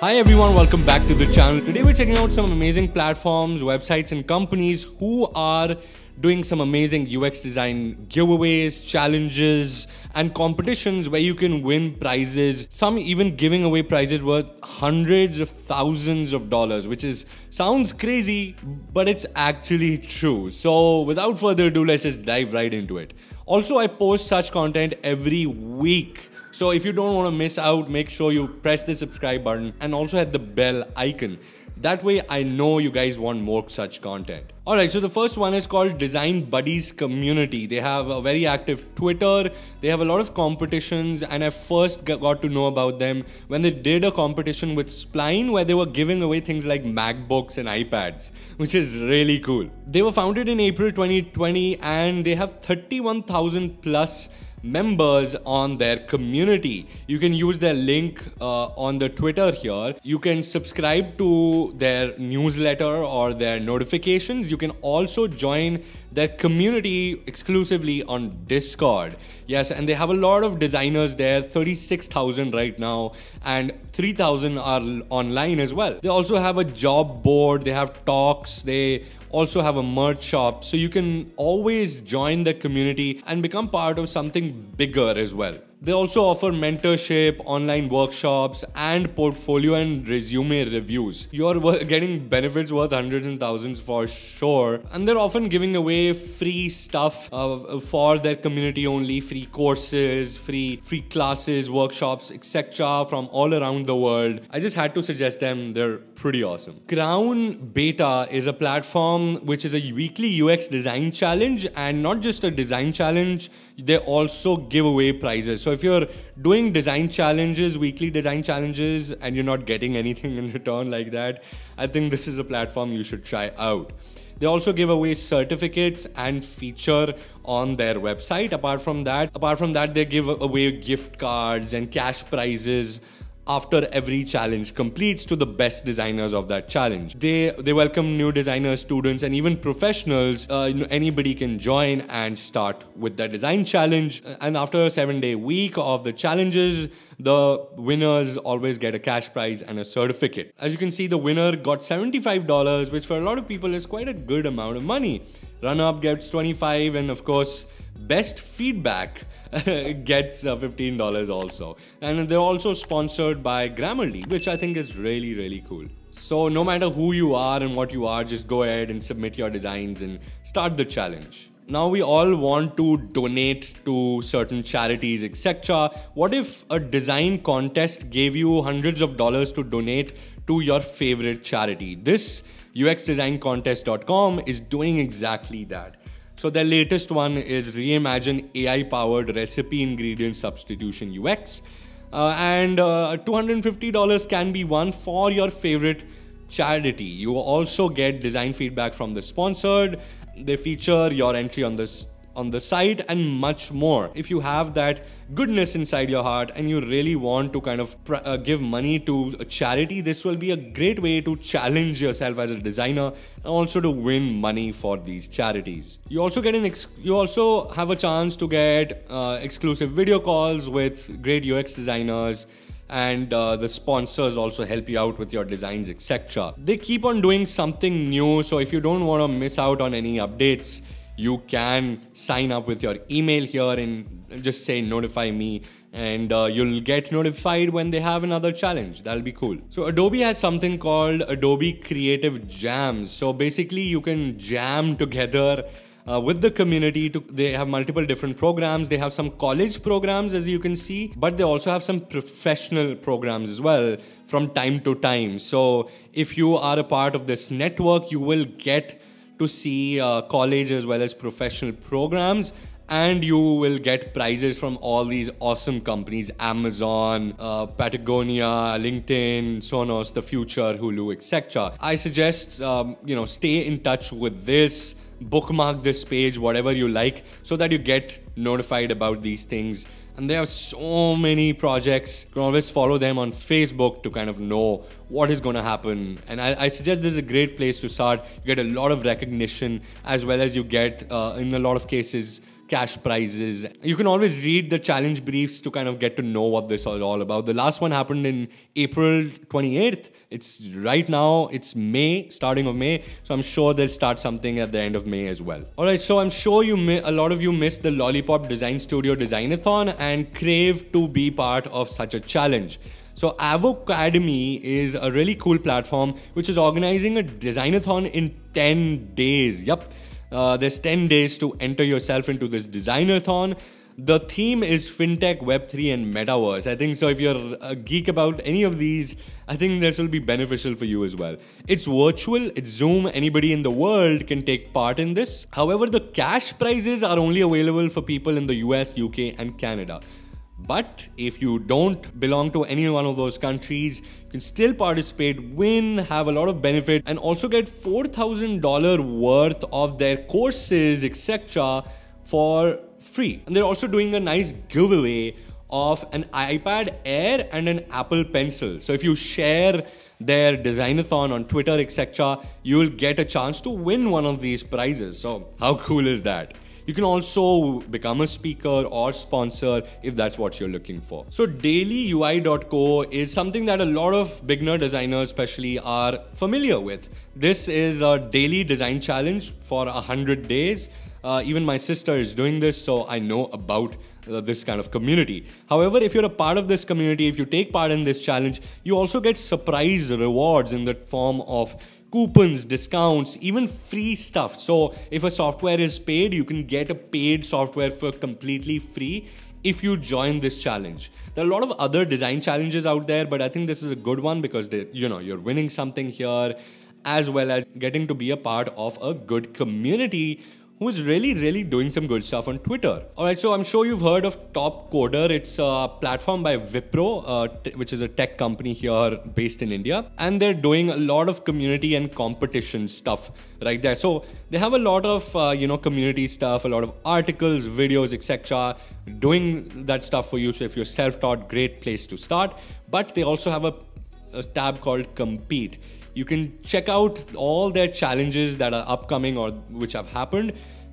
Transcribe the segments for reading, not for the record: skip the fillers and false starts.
Hi everyone, welcome back to the channel. Today we're checking out some amazing platforms, websites and companies who are doing some amazing UX design giveaways, challenges and competitions where you can win prizes. Some even giving away prizes worth hundreds of thousands of dollars, which sounds crazy, but it's actually true. So without further ado, let's just dive right into it. Also, I post such content every week. So if you don't want to miss out, make sure you press the subscribe button and also hit the bell icon. That way I know you guys want more such content. Alright, so the first one is called Design Buddies Community. They have a very active Twitter. They have a lot of competitions and I first got to know about them when they did a competition with Spline where they were giving away things like MacBooks and iPads, which is really cool. They were founded in April 2020 and they have 31,000 plus members on their community. You can use their link on the Twitter here. You can subscribe to their newsletter or their notifications. You can also join their community exclusively on Discord. Yes, and they have a lot of designers there, 36,000 right now, and 3,000 are online as well. They also have a job board, they have talks, they also have a merch shop, so you can always join the community and become part of something bigger as well. They also offer mentorship, online workshops, and portfolio and resume reviews. You're getting benefits worth hundreds and thousands for sure. And they're often giving away free stuff for their community only, free courses, free classes, workshops, etc. from all around the world. I just had to suggest them. They're pretty awesome. Crowwwn Beta is a platform which is a weekly UX design challenge, and not just a design challenge, they also give away prizes. So if you're doing design challenges, weekly design challenges, and you're not getting anything in return like that, I think this is a platform you should try out. They also give away certificates and feature on their website. Apart from that, they give away gift cards and cash prizes after every challenge completes to the best designers of that challenge. They welcome new designers, students, and even professionals. Anybody can join and start with the design challenge. And after a 7-day week of the challenges, the winners always get a cash prize and a certificate. As you can see, the winner got $75, which for a lot of people is quite a good amount of money. Runner-up gets $25, and of course, best feedback gets $15 also. And they're also sponsored by Grammarly, which I think is really, really cool. So no matter who you are and what you are, just go ahead and submit your designs and start the challenge. Now we all want to donate to certain charities, etc. What if a design contest gave you hundreds of dollars to donate to your favorite charity? This UXdesigncontest.com is doing exactly that. So their latest one is Reimagine AI-powered recipe ingredient substitution UX. $250 can be won for your favorite charity. You also get design feedback from the sponsored. They feature your entry on the site and much more. If you have that goodness inside your heart and you really want to kind of give money to a charity, this will be a great way to challenge yourself as a designer and also to win money for these charities. You also get you also have a chance to get exclusive video calls with great UX designers, and the sponsors also help you out with your designs, etc. They keep on doing something new, so if you don't want to miss out on any updates, you can sign up with your email here and just say notify me, and you'll get notified when they have another challenge. That'll be cool. So Adobe has something called Adobe Creative Jams. So basically you can jam together with the community. They have multiple different programs. They have some college programs, as you can see, but they also have some professional programs as well from time to time. So if you are a part of this network, you will get to see college as well as professional programs, and you will get prizes from all these awesome companies: Amazon, Patagonia, LinkedIn, Sonos, The Future, Hulu, etc. I suggest stay in touch with this, bookmark this page, whatever you like, so that you get notified about these things. And there are so many projects. You can always follow them on Facebook to kind of know what is going to happen. And I suggest this is a great place to start. You get a lot of recognition, as well as you get, in a lot of cases, cash prizes. You can always read the challenge briefs to kind of get to know what this is all about. The last one happened in April 28th. It's right now, it's May, starting of May. So I'm sure they'll start something at the end of May as well. All right, so I'm sure you a lot of you missed the Lollipop Design Studio Designathon and crave to be part of such a challenge. So Avocademy is a really cool platform which is organizing a designathon in 10 days. Yep. There's 10 days to enter yourself into this designathon. The theme is fintech, Web3 and metaverse. I think so if you're a geek about any of these, I think this will be beneficial for you as well. It's virtual, it's Zoom, anybody in the world can take part in this. However, the cash prizes are only available for people in the US, UK and Canada. But if you don't belong to any one of those countries, you can still participate, win, have a lot of benefit, and also get $4,000 worth of their courses, etc. for free. And they're also doing a nice giveaway of an iPad Air and an Apple Pencil. So if you share their designathon on Twitter, etc., you will get a chance to win one of these prizes. So how cool is that? You can also become a speaker or sponsor if that's what you're looking for. So dailyui.co is something that a lot of beginner designers especially are familiar with. This is a daily design challenge for 100 days. Even my sister is doing this, so I know about this kind of community. However, if you're a part of this community, if you take part in this challenge, you also get surprise rewards in the form of coupons, discounts, even free stuff. So if a software is paid, you can get a paid software for completely free if you join this challenge. There are a lot of other design challenges out there, but I think this is a good one because you're winning something here as well as getting to be a part of a good community who is really doing some good stuff on Twitter. All right, so I'm sure you've heard of Topcoder. It's a platform by Wipro, which is a tech company here based in India. And they're doing a lot of community and competition stuff right there. So they have a lot of, community stuff, a lot of articles, videos, etc. doing that stuff for you. So if you're self-taught, great place to start. But they also have a tab called Compete. You can check out all their challenges that are upcoming or which have happened,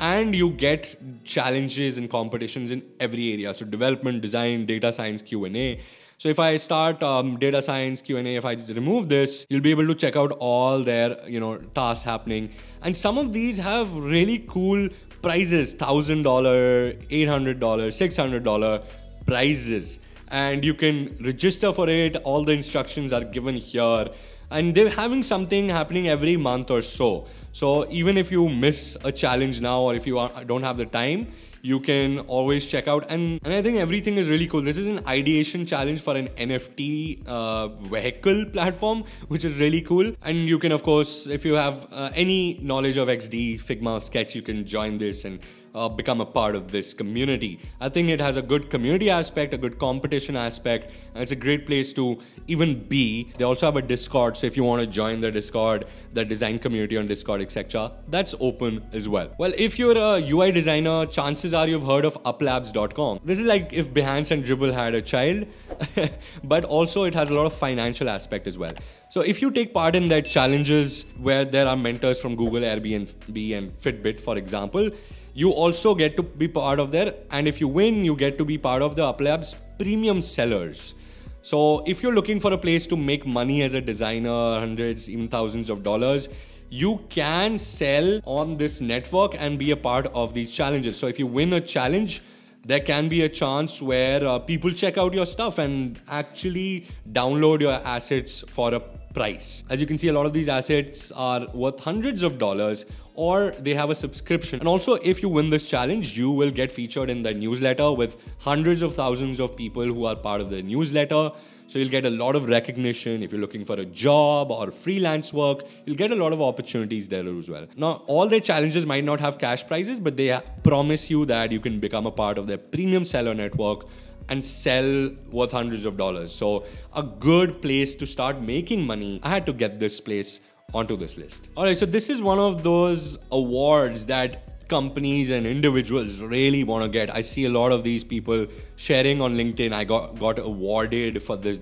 and you get challenges and competitions in every area. So development, design, data science, Q&A. So if I start data science, Q&A, if I remove this, you'll be able to check out all their tasks happening. And some of these have really cool prizes, $1,000, $800, $600 prizes. And you can register for it. All the instructions are given here. And they're having something happening every month or so. So even if you miss a challenge now or if you don't have the time, you can always check out. And I think everything is really cool. This is an ideation challenge for an NFT vehicle platform, which is really cool. And you can, of course, if you have any knowledge of XD, Figma, Sketch, you can join this and become a part of this community. I think it has a good community aspect, a good competition aspect, and it's a great place to even be. They also have a Discord, so if you want to join their Discord, the design community on Discord, etc., that's open as well. Well, if you're a UI designer, chances are you've heard of uplabs.com. This is like if Behance and Dribbble had a child, but also it has a lot of financial aspect as well. So if you take part in their challenges where there are mentors from Google, Airbnb, and Fitbit, for example, you also get to be part of there, and if you win, you get to be part of the UpLabs premium sellers. So if you're looking for a place to make money as a designer, hundreds, even thousands of dollars, you can sell on this network and be a part of these challenges. So if you win a challenge, there can be a chance where people check out your stuff and actually download your assets for a price. As you can see, a lot of these assets are worth hundreds of dollars, or they have a subscription. And also, if you win this challenge, you will get featured in the newsletter with hundreds of thousands of people who are part of the newsletter. So you'll get a lot of recognition. If you're looking for a job or freelance work, you'll get a lot of opportunities there as well. Now, all their challenges might not have cash prizes, but they promise you that you can become a part of their premium seller network and sell worth hundreds of dollars. So a good place to start making money. I had to get this place onto this list. All right, so this is one of those awards that companies and individuals really want to get. I see a lot of these people sharing on LinkedIn, I got awarded for this.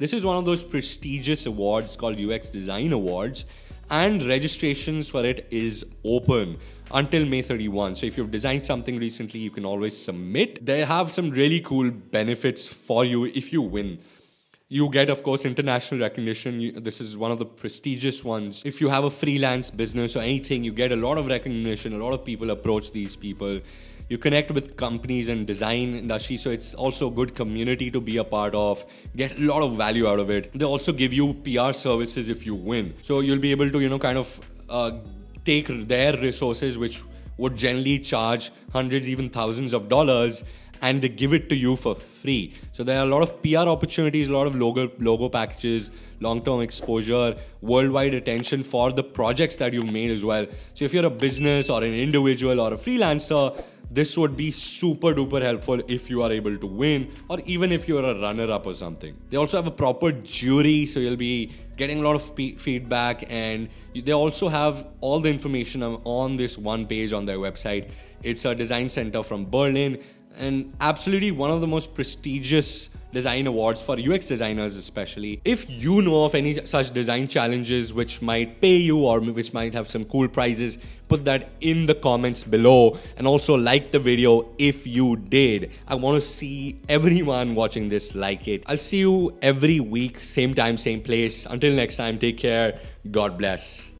This is one of those prestigious awards called UX Design Awards. and registrations for it is open until May 31. So if you've designed something recently, you can always submit. They have some really cool benefits for you if you win. You get, of course, international recognition. This is one of the prestigious ones. If you have a freelance business or anything, you get a lot of recognition. A lot of people approach these people. You connect with companies and design industry, so it's also a good community to be a part of. Get a lot of value out of it. They also give you PR services if you win. So you'll be able to, you know, kind of take their resources, which would generally charge hundreds, even thousands of dollars, and they give it to you for free. So there are a lot of PR opportunities, a lot of logo packages, long-term exposure, worldwide attention for the projects that you've made as well. So if you're a business or an individual or a freelancer, this would be super duper helpful if you are able to win, or even if you're a runner-up or something. They also have a proper jury, so you'll be getting a lot of feedback, and they also have all the information on this one page on their website. It's a design center from Berlin, and absolutely one of the most prestigious design awards for UX designers especially. If you know of any such design challenges which might pay you or which might have some cool prizes, put that in the comments below, and also like the video if you did. I want to see everyone watching this like it. I'll see you every week, same time, same place. Until next time, take care. God bless.